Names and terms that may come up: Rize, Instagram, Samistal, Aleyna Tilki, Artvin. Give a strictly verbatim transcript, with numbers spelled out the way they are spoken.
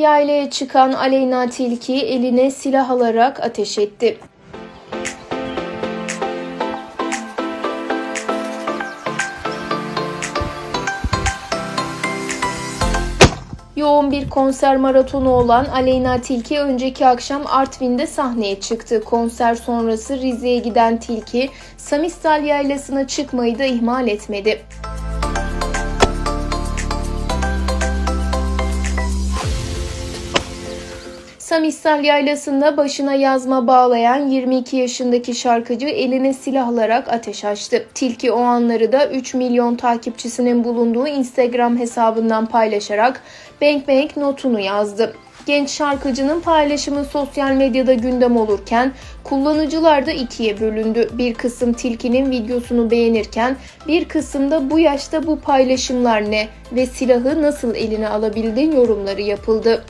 Yaylaya çıkan Aleyna Tilki eline silah alarak ateş etti. Yoğun bir konser maratonu olan Aleyna Tilki önceki akşam Artvin'de sahneye çıktı. Konser sonrası Rize'ye giden Tilki, Samistal yaylasına çıkmayı da ihmal etmedi. Samistal yaylasında başına yazma bağlayan yirmi iki yaşındaki şarkıcı eline silah alarak ateş açtı. Tilki o anları da üç milyon takipçisinin bulunduğu Instagram hesabından paylaşarak "Bang Bang" notunu yazdı. Genç şarkıcının paylaşımı sosyal medyada gündem olurken kullanıcılar da ikiye bölündü. Bir kısım Tilki'nin videosunu beğenirken bir kısım da "Bu yaşta bu paylaşımlar ne ve silahı nasıl eline alabildin?" yorumları yapıldı.